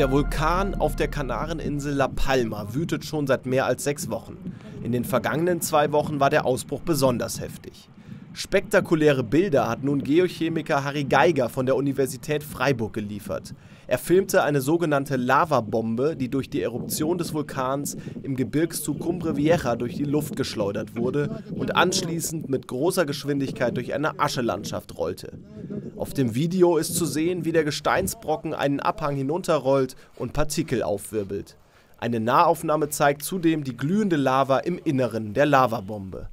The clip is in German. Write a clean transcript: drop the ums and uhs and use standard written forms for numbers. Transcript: Der Vulkan auf der Kanareninsel La Palma wütet schon seit mehr als 6 Wochen. In den vergangenen 2 Wochen war der Ausbruch besonders heftig. Spektakuläre Bilder hat nun Geochemiker Harri Geiger von der Universität Freiburg geliefert. Er filmte eine sogenannte Lavabombe, die durch die Eruption des Vulkans im Gebirgszug Cumbre Vieja durch die Luft geschleudert wurde und anschließend mit großer Geschwindigkeit durch eine Aschelandschaft rollte. Auf dem Video ist zu sehen, wie der Gesteinsbrocken einen Abhang hinunterrollt und Partikel aufwirbelt. Eine Nahaufnahme zeigt zudem die glühende Lava im Inneren der Lavabombe.